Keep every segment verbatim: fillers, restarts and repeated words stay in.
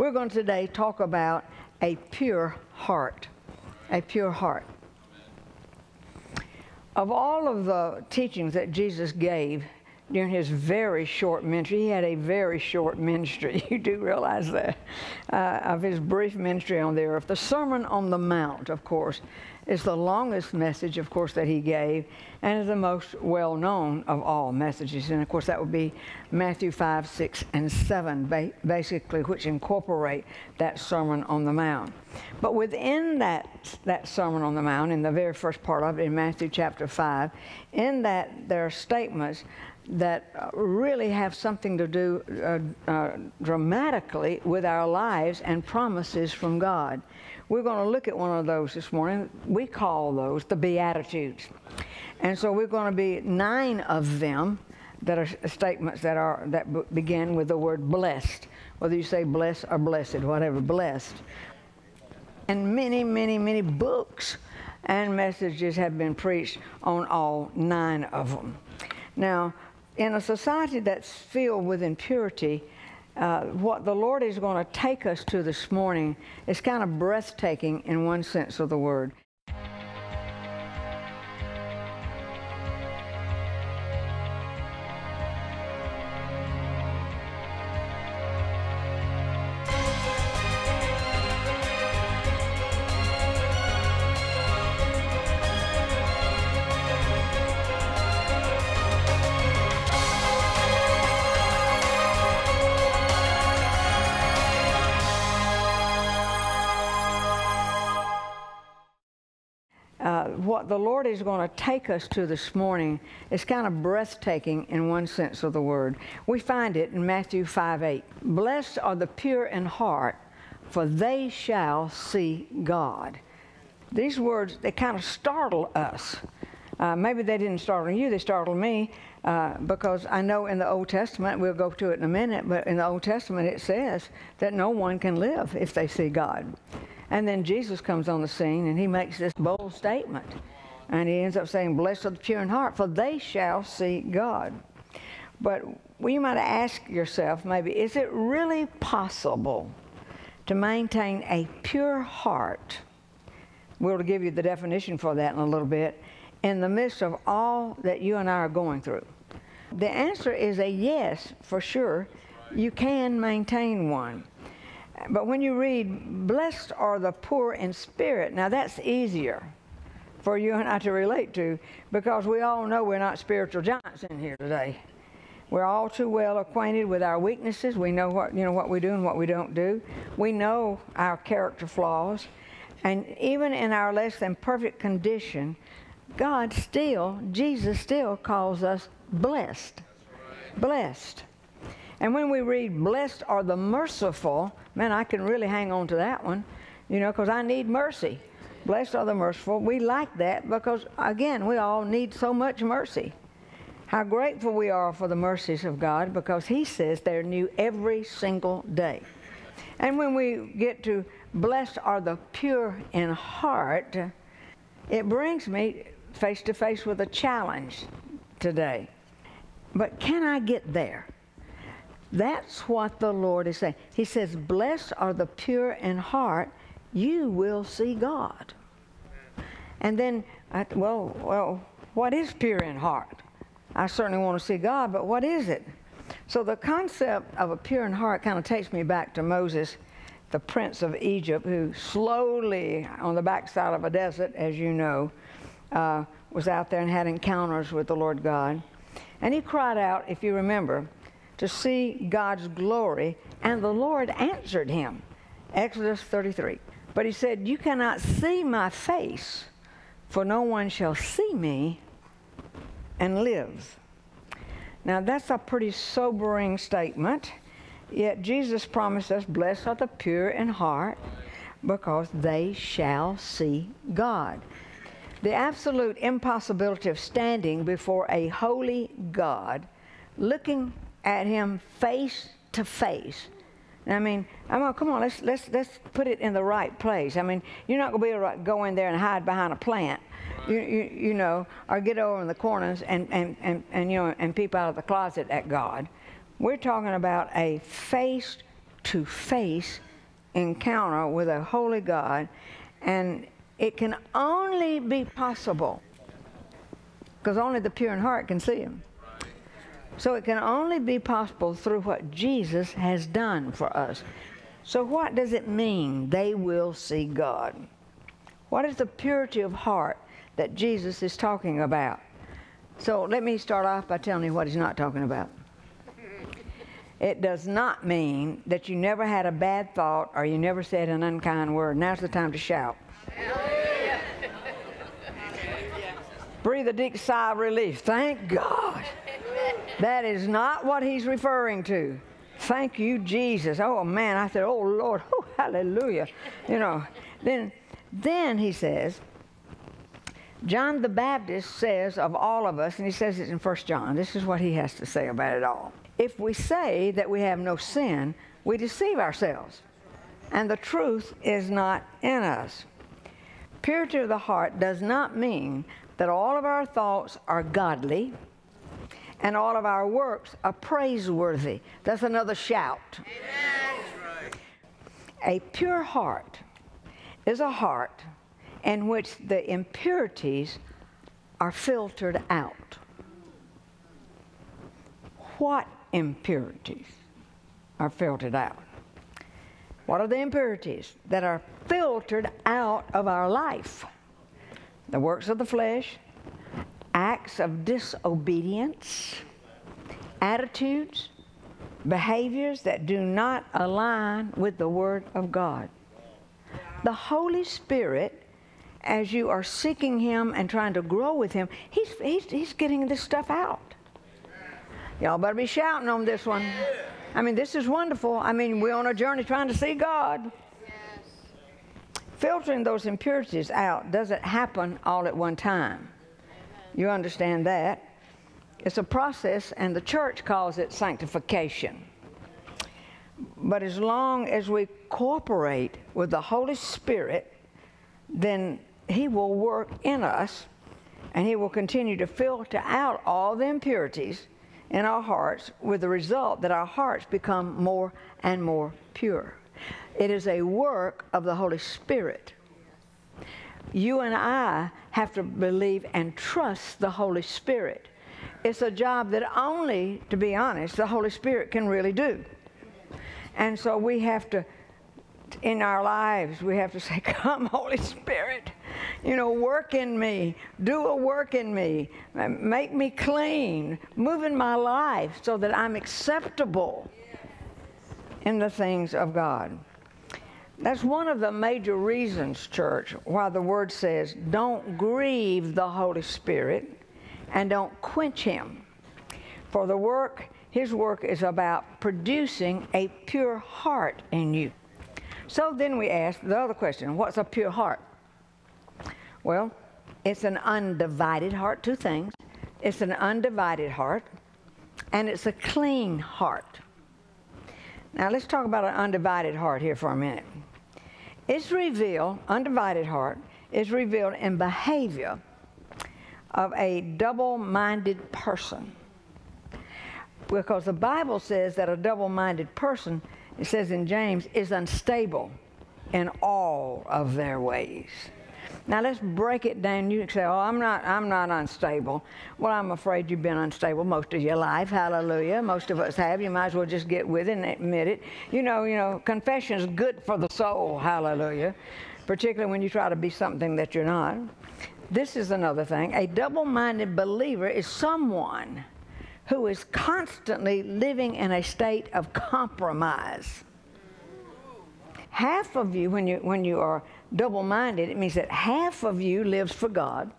We're going to today talk about a pure heart, a pure heart. Of all of the teachings that Jesus gave during his very short ministry, he had a very short ministry, you do realize that, uh, of his brief ministry on the earth. The Sermon on the Mount, of course, is the longest message, of course, that he gave, and is the most well-known of all messages. And, of course, that would be Matthew five, six, and seven, basically, which incorporate that Sermon on the Mount. But within that, that Sermon on the Mount, in the very first part of it, in Matthew chapter five, in that there are statements that really have something to do uh, uh, dramatically with our lives and promises from God. We're going to look at one of those this morning. We call those the Beatitudes. And so we're going to be nine of them that are statements that are that b begin with the word blessed, whether you say blessed or blessed, whatever, blessed. And many, many, many books and messages have been preached on all nine of them. Now, in a society that's filled with impurity, uh, what the Lord is going to take us to this morning is kind of breathtaking in one sense of the word. What the Lord is going to take us to this morning is kind of breathtaking in one sense of the word. We find it in Matthew five, eight. Blessed are the pure in heart, for they shall see God. These words, they kind of startle us. Uh, maybe they didn't startle you, they startled me, uh, because I know in the Old Testament, we'll go to it in a minute, but in the Old Testament it says that no one can live if they see God. And then Jesus comes on the scene, and he makes this bold statement. And he ends up saying, blessed are the pure in heart, for they shall see God. But you might ask yourself, maybe, is it really possible to maintain a pure heart? We'll give you the definition for that in a little bit, in the midst of all that you and I are going through. The answer is a yes, for sure. You can maintain one. But when you read, blessed are the poor in spirit, now that's easier for you and I to relate to, because we all know we're not spiritual giants in here today. We're all too well acquainted with our weaknesses. We know what, you know, what we do and what we don't do. We know our character flaws. And even in our less than perfect condition, God still, Jesus still calls us blessed. Right. Blessed. And when we read, blessed are the merciful, man, I can really hang on to that one, you know, because I need mercy. Blessed are the merciful. We like that because, again, we all need so much mercy. How grateful we are for the mercies of God, because he says they're new every single day. And when we get to blessed are the pure in heart, it brings me face to face with a challenge today. But can I get there? That's what the Lord is saying. He says, blessed are the pure in heart, you will see God. And then, I, well, well, what is pure in heart? I certainly want to see God, but what is it? So the concept of a pure in heart kind of takes me back to Moses, the prince of Egypt, who slowly, on the backside of a desert, as you know, uh, was out there and had encounters with the Lord God. And he cried out, if you remember, to see God's glory, and the Lord answered him. Exodus thirty-three. But he said, you cannot see my face, for no one shall see me and live. Now that's a pretty sobering statement, yet Jesus promised us, blessed are the pure in heart, because they shall see God. The absolute impossibility of standing before a holy God, looking at him face to face. And I mean, I'm gonna, come on, let's, let's, let's put it in the right place. I mean, you're not going to be able to go in there and hide behind a plant, you, you, you know, or get over in the corners and, and, and, and, you know, and peep out of the closet at God. We're talking about a face-to-face encounter with a holy God, and it can only be possible because only the pure in heart can see him. So it can only be possible through what Jesus has done for us. So what does it mean they will see God? What is the purity of heart that Jesus is talking about? So let me start off by telling you what he's not talking about. It does not mean that you never had a bad thought or you never said an unkind word. Now's the time to shout. Yeah. Breathe a deep sigh of relief. Thank God. That is not what he's referring to. Thank you, Jesus. Oh, man. I said, oh, Lord. Oh, hallelujah. You know, then, then he says, John the Baptist says of all of us, and he says it in First John. This is what he has to say about it all. If we say that we have no sin, we deceive ourselves, and the truth is not in us. Purity of the heart does not mean that all of our thoughts are godly and all of our works are praiseworthy. That's another shout. Amen. A pure heart is a heart in which the impurities are filtered out. What impurities are filtered out? What are the impurities that are filtered out of our life? The works of the flesh, acts of disobedience, attitudes, behaviors that do not align with the Word of God. The Holy Spirit, as you are seeking Him and trying to grow with Him, He's, he's, he's getting this stuff out. Y'all better be shouting on this one. I mean, this is wonderful. I mean, we're on a journey trying to see God. Yes. Filtering those impurities out doesn't happen all at one time. Amen. You understand that? It's a process, and the church calls it sanctification. But as long as we cooperate with the Holy Spirit, then He will work in us, and He will continue to filter out all the impurities in our hearts, with the result that our hearts become more and more pure. It is a work of the Holy Spirit. You and I have to believe and trust the Holy Spirit. It's a job that only, to be honest, the Holy Spirit can really do. And so we have to, in our lives, we have to say, come, Holy Spirit, you know, work in me, do a work in me, make me clean, move in my life so that I'm acceptable in the things of God. That's one of the major reasons, church, why the Word says, don't grieve the Holy Spirit and don't quench Him. For the work, His work is about producing a pure heart in you. So then we ask the other question, what's a pure heart? Well, it's an undivided heart, two things. It's an undivided heart, and it's a clean heart. Now, let's talk about an undivided heart here for a minute. It's revealed, undivided heart, is revealed in behavior of a double-minded person. Because the Bible says that a double-minded person, it says in James, is unstable in all of their ways. Now, let's break it down. You can say, oh, I'm not, I'm not unstable. Well, I'm afraid you've been unstable most of your life. Hallelujah. Most of us have. You might as well just get with it and admit it. You know, you know, confession is good for the soul. Hallelujah. Particularly when you try to be something that you're not. This is another thing. A double-minded believer is someone who is constantly living in a state of compromise. Half of you, when you, when you are double-minded, it means that half of you lives for God,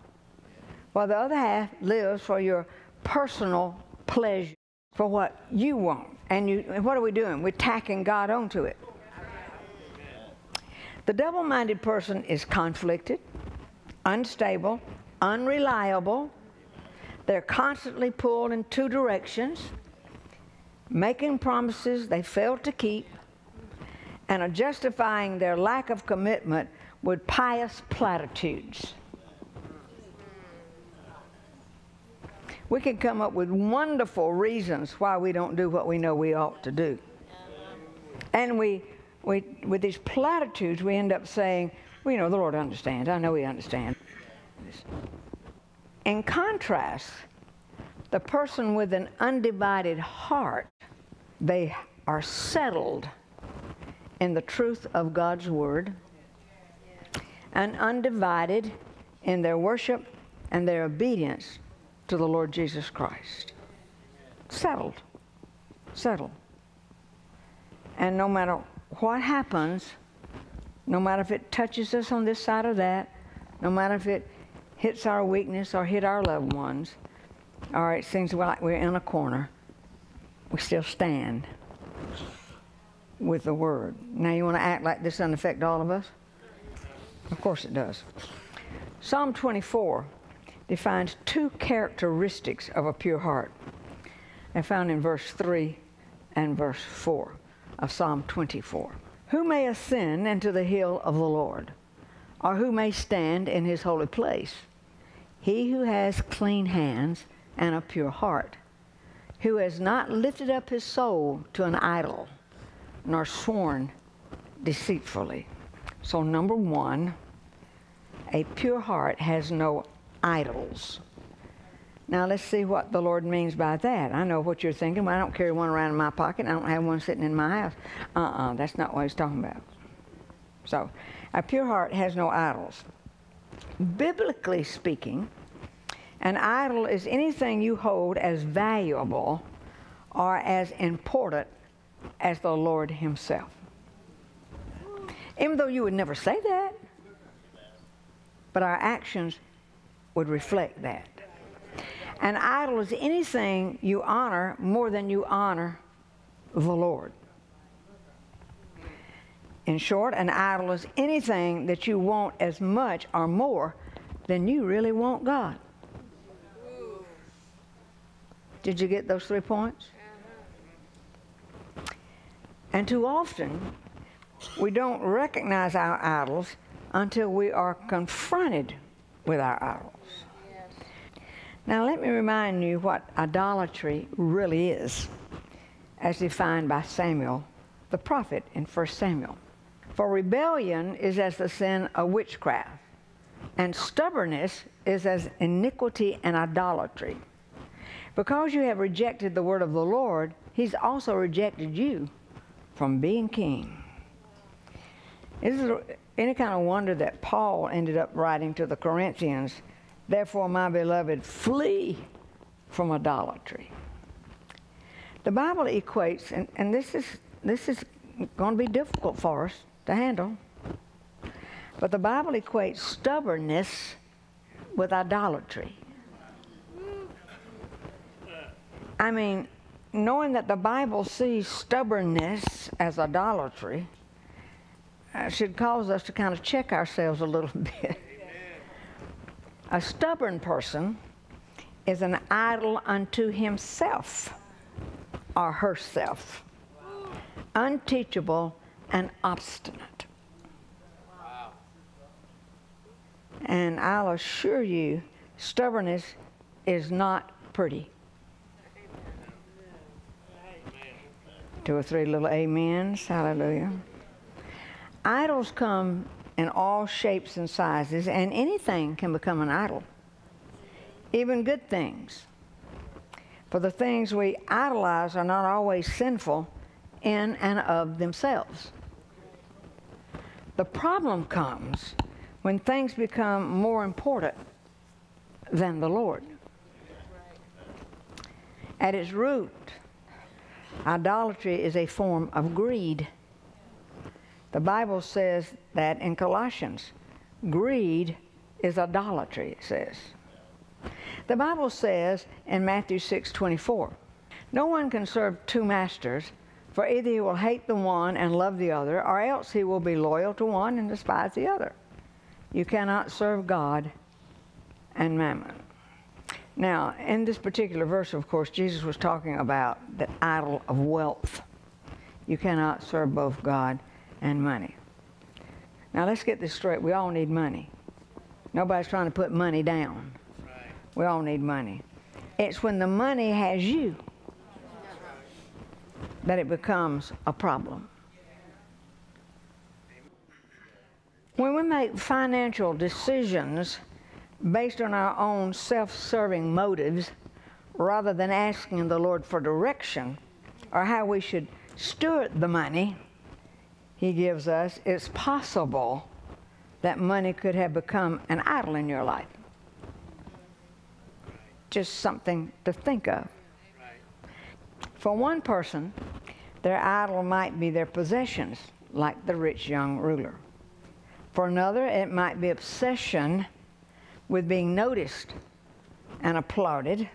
while the other half lives for your personal pleasure, for what you want. And, you, and what are we doing? We're tacking God onto it. The double-minded person is conflicted, unstable, unreliable. They're constantly pulled in two directions, making promises they fail to keep, and are justifying their lack of commitment with pious platitudes. We can come up with wonderful reasons why we don't do what we know we ought to do. And we we, with these platitudes, we end up saying, well, you know, the Lord understands. I know he understands. In contrast, the person with an undivided heart, they are settled in the truth of God's word and undivided in their worship and their obedience to the Lord Jesus Christ. Settled. Settled. And no matter what happens, no matter if it touches us on this side or that, no matter if it hits our weakness or hit our loved ones, or it seems like we're in a corner, we still stand with the word. Now, you want to act like this doesn't affect all of us? Of course it does. Psalm twenty-four defines two characteristics of a pure heart. They're found in verse three and verse four of Psalm twenty-four. Who may ascend into the hill of the Lord, or who may stand in his holy place? He who has clean hands and a pure heart, who has not lifted up his soul to an idol, nor sworn deceitfully. So number one, a pure heart has no idols. Now let's see what the Lord means by that. I know what you're thinking. Well, I don't carry one around in my pocket. I don't have one sitting in my house. Uh-uh, that's not what he's talking about. So, a pure heart has no idols. Biblically speaking, an idol is anything you hold as valuable or as important as the Lord himself. Even though you would never say that, but our actions would reflect that. An idol is anything you honor more than you honor the Lord. In short, an idol is anything that you want as much or more than you really want God. Did you get those three points? And too often, we don't recognize our idols until we are confronted with our idols. Now, let me remind you what idolatry really is, as defined by Samuel, the prophet, in First Samuel. For rebellion is as the sin of witchcraft, and stubbornness is as iniquity and idolatry. Because you have rejected the word of the Lord, he's also rejected you from being king. Is it any kind of wonder that Paul ended up writing to the Corinthians, therefore, my beloved, flee from idolatry. The Bible equates, and, and this is, this is going to be difficult for us to handle, but the Bible equates stubbornness with idolatry. I mean, knowing that the Bible sees stubbornness as idolatry uh, should cause us to kind of check ourselves a little bit. A stubborn person is an idol unto himself or herself, wow. Unteachable and obstinate. Wow. And I'll assure you, stubbornness is not pretty. Two or three little amens, hallelujah. Idols come in all shapes and sizes, and anything can become an idol, even good things. For the things we idolize are not always sinful in and of themselves. The problem comes when things become more important than the Lord. At its root, idolatry is a form of greed. The Bible says that in Colossians, greed is idolatry, it says. The Bible says in Matthew six twenty-four, no one can serve two masters, for either he will hate the one and love the other, or else he will be loyal to one and despise the other. You cannot serve God and mammon. Now, in this particular verse, of course, Jesus was talking about the idol of wealth. You cannot serve both God and money. Now let's get this straight. We all need money. Nobody's trying to put money down. Right. We all need money. It's when the money has you that it becomes a problem. When we make financial decisions based on our own self-serving motives, rather than asking the Lord for direction or how we should steward the money He gives us, it's possible that money could have become an idol in your life. Just something to think of. For one person, their idol might be their possessions, like the rich young ruler. For another, it might be obsession with being noticed and applauded.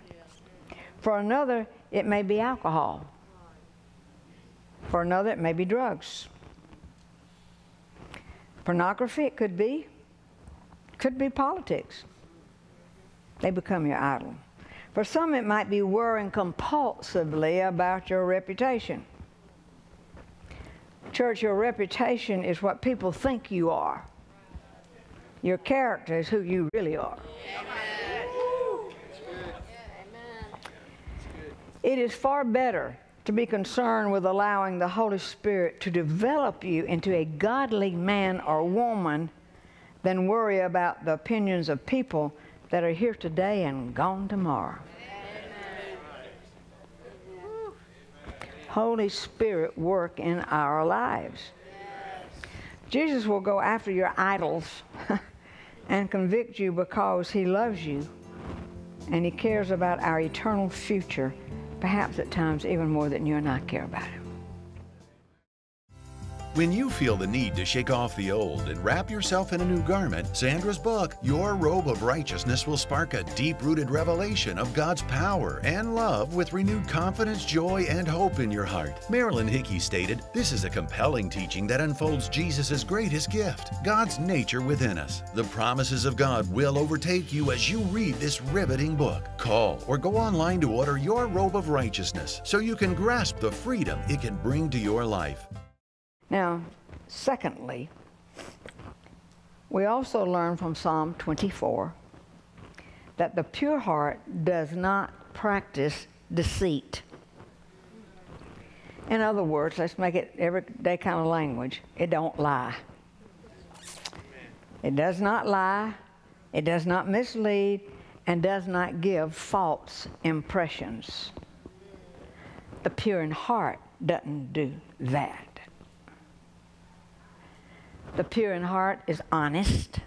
For another, it may be alcohol. For another, it may be drugs. Pornography, it could be. Could be politics. They become your idol. For some, it might be worrying compulsively about your reputation. Church, your reputation is what people think you are. Your character is who you really are. Amen. It is far better to be concerned with allowing the Holy Spirit to develop you into a godly man or woman than worry about the opinions of people that are here today and gone tomorrow. Amen. Holy Spirit work in our lives. Yes. Jesus will go after your idols and convict you because He loves you and He cares about our eternal future, perhaps at times even more than you and I care about it. When you feel the need to shake off the old and wrap yourself in a new garment, Sandra's book, Your Robe of Righteousness, will spark a deep-rooted revelation of God's power and love with renewed confidence, joy, and hope in your heart. Marilyn Hickey stated, "This is a compelling teaching that unfolds Jesus' greatest gift, God's nature within us. The promises of God will overtake you as you read this riveting book." Call or go online to order Your Robe of Righteousness so you can grasp the freedom it can bring to your life. Now, secondly, we also learn from Psalm twenty-four that the pure heart does not practice deceit. In other words, let's make it everyday kind of language, it don't lie. It does not lie, it does not mislead, and does not give false impressions. The pure in heart doesn't do that. The pure in heart is honest,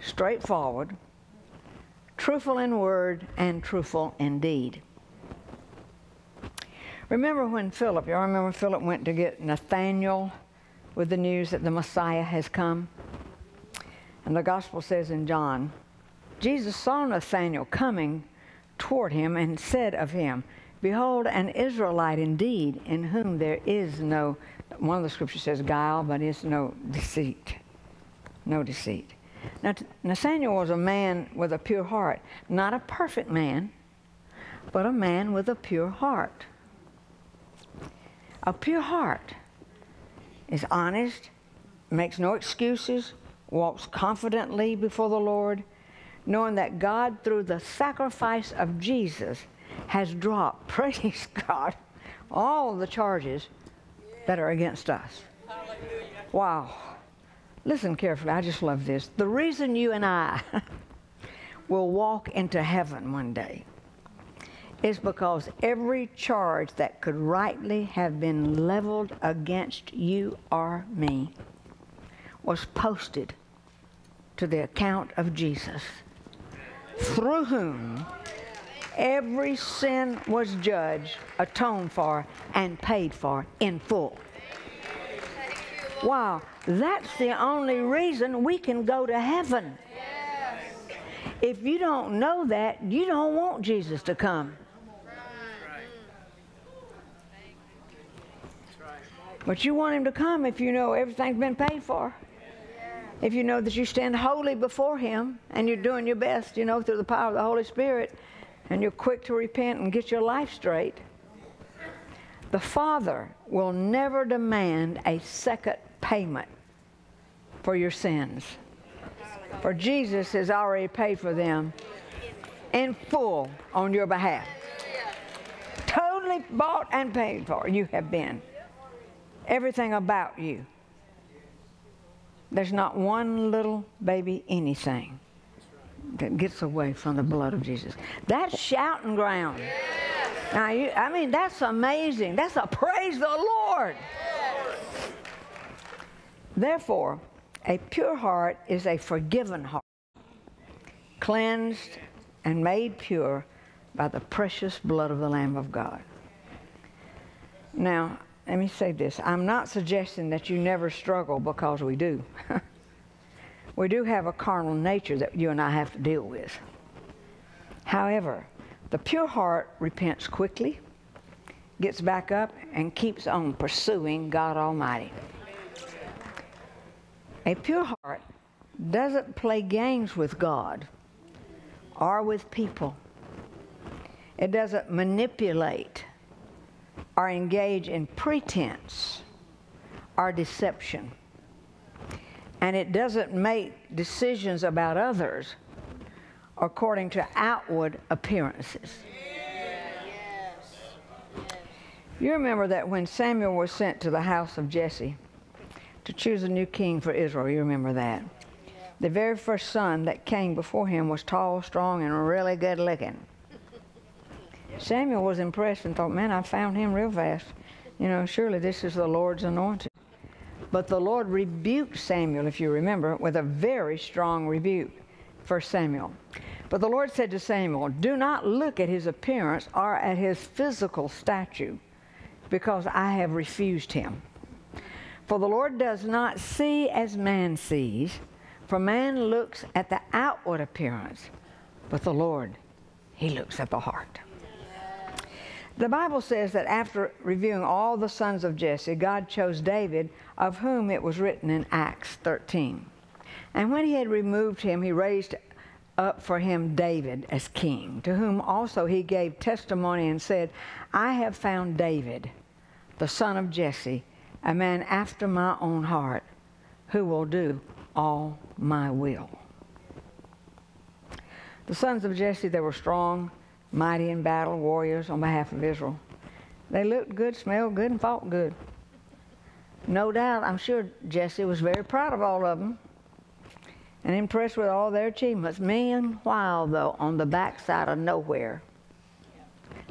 straightforward, truthful in word, and truthful in deed. Remember when Philip, y'all remember Philip went to get Nathanael with the news that the Messiah has come? And the Gospel says in John, Jesus saw Nathanael coming toward him and said of him, "Behold, an Israelite indeed, in whom there is no..." One of the scriptures says guile, but it's no deceit. No deceit. Now, Nathanael was a man with a pure heart. Not a perfect man, but a man with a pure heart. A pure heart is honest, makes no excuses, walks confidently before the Lord, knowing that God, through the sacrifice of Jesus, has dropped, praise God, all the charges that are against us. Hallelujah. Wow. Listen carefully. I just love this. The reason you and I will walk into heaven one day is because every charge that could rightly have been leveled against you or me was posted to the account of Jesus, through whom every sin was judged, atoned for, and paid for in full. Wow, that's the only reason we can go to heaven. Yes. If you don't know that, you don't want Jesus to come. But you want Him to come if you know everything's been paid for. If you know that you stand holy before Him and you're doing your best, you know, through the power of the Holy Spirit, and you're quick to repent and get your life straight, the Father will never demand a second payment for your sins. For Jesus has already paid for them in full on your behalf. Totally bought and paid for, you have been. Everything about you There's not one little baby anything that gets away from the blood of Jesus. That's shouting ground. Yes. Now, you, I mean, that's amazing. That's a praise the Lord. Yes. Therefore, a pure heart is a forgiven heart, cleansed and made pure by the precious blood of the Lamb of God. Now, let me say this. I'm not suggesting that you never struggle, because we do. We do have a carnal nature that you and I have to deal with. However, the pure heart repents quickly, gets back up, and keeps on pursuing God Almighty. A pure heart doesn't play games with God or with people. It doesn't manipulate or engage in pretense or deception. And it doesn't make decisions about others according to outward appearances. Yes. Yes. You remember that when Samuel was sent to the house of Jesse to choose a new king for Israel, you remember that. Yeah. The very first son that came before him was tall, strong, and really good looking. Samuel was impressed and thought, man, I found him real fast. You know, surely this is the Lord's anointed. But the Lord rebuked Samuel, if you remember, with a very strong rebuke, First Samuel. But the Lord said to Samuel, do not look at his appearance or at his physical stature, because I have refused him. For the Lord does not see as man sees, for man looks at the outward appearance, but the Lord, he looks at the heart. The Bible says that after reviewing all the sons of Jesse, God chose David, of whom it was written in Acts thirteen. And when he had removed him, he raised up for him David as king, to whom also he gave testimony and said, I have found David, the son of Jesse, a man after my own heart, who will do all my will. The sons of Jesse, they were strong, mighty in battle, warriors on behalf of Israel. They looked good, smelled good, and fought good. No doubt, I'm sure Jesse was very proud of all of them and impressed with all their achievements. Meanwhile, though, on the backside of nowhere,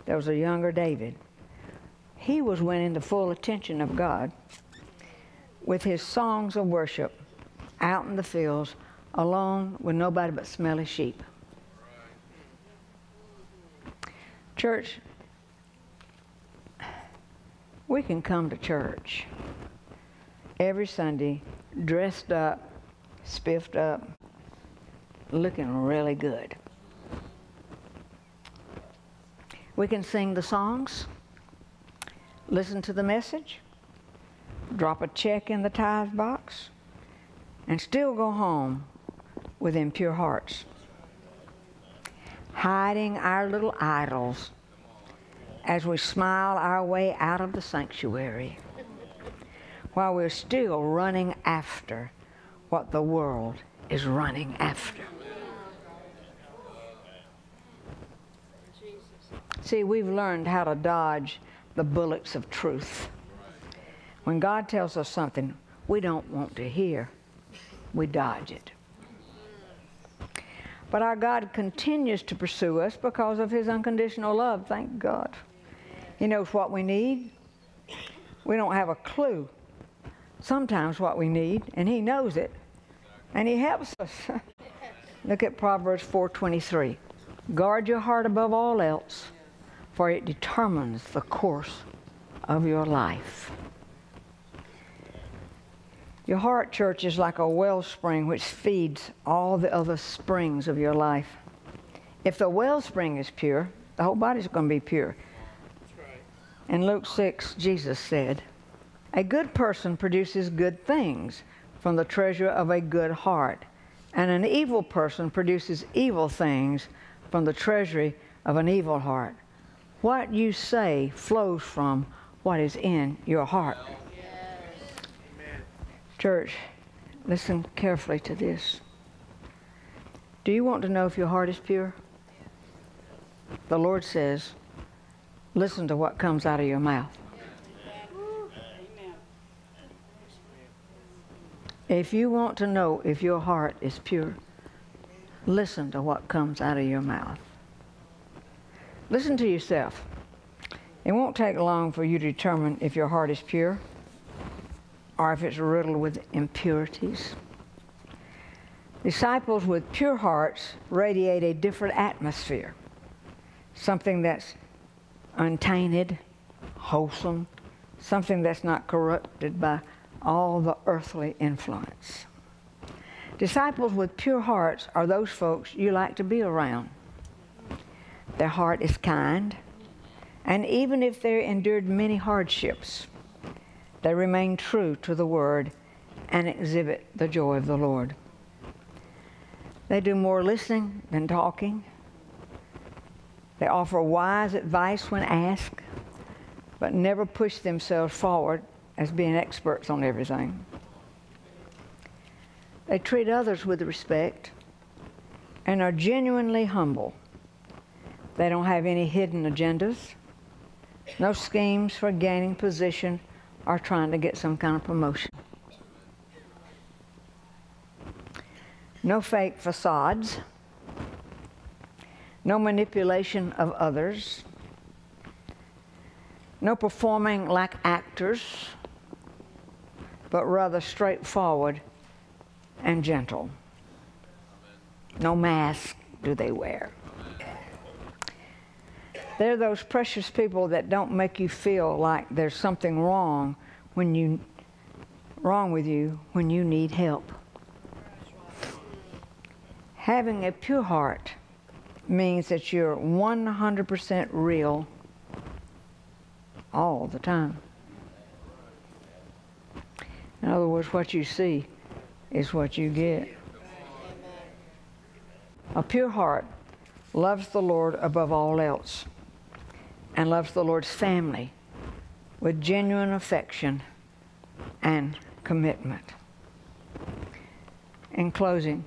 there was a younger David. He was winning the full attention of God with his songs of worship out in the fields, alone with nobody but smelly sheep. Church, we can come to church every Sunday dressed up, spiffed up, looking really good. We can sing the songs, listen to the message, drop a check in the tithe box, and still go home with impure hearts, hiding our little idols as we smile our way out of the sanctuary, while we're still running after what the world is running after. See, we've learned how to dodge the bullets of truth. When God tells us something we don't want to hear, we dodge it. But our God continues to pursue us because of his unconditional love, thank God. He knows what we need. We don't have a clue sometimes what we need, and he knows it, and he helps us. Look at Proverbs four twenty-three. Guard your heart above all else, for it determines the course of your life. Your heart, church, is like a wellspring which feeds all the other springs of your life. If the wellspring is pure, the whole body's going to be pure. That's right. In Luke six, Jesus said, a good person produces good things from the treasure of a good heart, and an evil person produces evil things from the treasury of an evil heart. What you say flows from what is in your heart. Church, listen carefully to this. Do you want to know if your heart is pure? The Lord says, listen to what comes out of your mouth. If you want to know if your heart is pure, listen to what comes out of your mouth. Listen to yourself. It won't take long for you to determine if your heart is pure or if it's riddled with impurities. Disciples with pure hearts radiate a different atmosphere, something that's untainted, wholesome, something that's not corrupted by all the earthly influence. Disciples with pure hearts are those folks you like to be around. Their heart is kind, and even if they endured many hardships, they remain true to the Word and exhibit the joy of the Lord. They do more listening than talking. They offer wise advice when asked, but never push themselves forward as being experts on everything. They treat others with respect and are genuinely humble. They don't have any hidden agendas, no schemes for gaining position or trying to get some kind of promotion. No fake facades, no manipulation of others, no performing like actors, but rather straightforward and gentle. No mask do they wear. They're those precious people that don't make you feel like there's something wrong when you wrong with you when you need help. Having a pure heart means that you're one hundred percent real all the time. In other words, what you see is what you get. A pure heart loves the Lord above all else, and loves the Lord's family with genuine affection and commitment. In closing,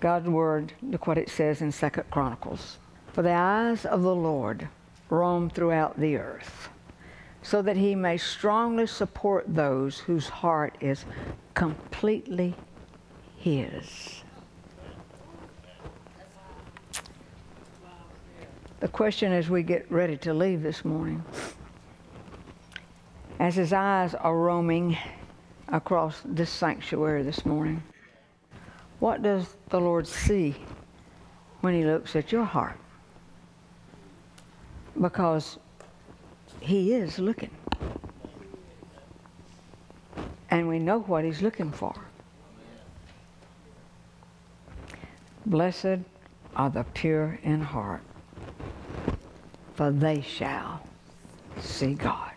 God's Word, look what it says in Second Chronicles. For the eyes of the Lord roam throughout the earth, so that He may strongly support those whose heart is completely His. The question as we get ready to leave this morning, as His eyes are roaming across this sanctuary this morning, what does the Lord see when He looks at your heart? Because He is looking. And we know what He's looking for. Blessed are the pure in heart, for they shall see God.